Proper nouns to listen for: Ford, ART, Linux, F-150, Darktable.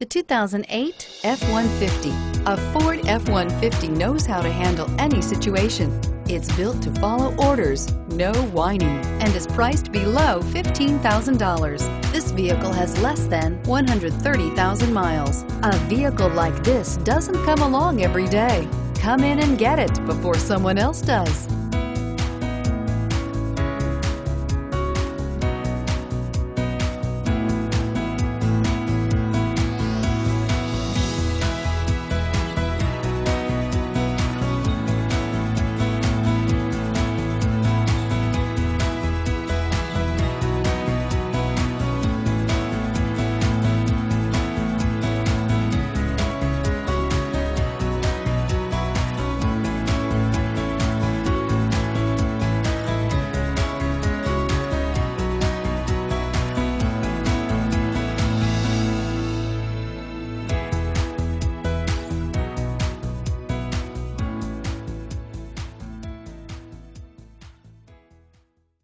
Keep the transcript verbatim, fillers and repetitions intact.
The two thousand eight F one fifty. A Ford F one fifty knows how to handle any situation. It's built to follow orders, no whining, and is priced below fifteen thousand dollars. This vehicle has less than one hundred thirty thousand miles. A vehicle like this doesn't come along every day. Come in and get it before someone else does.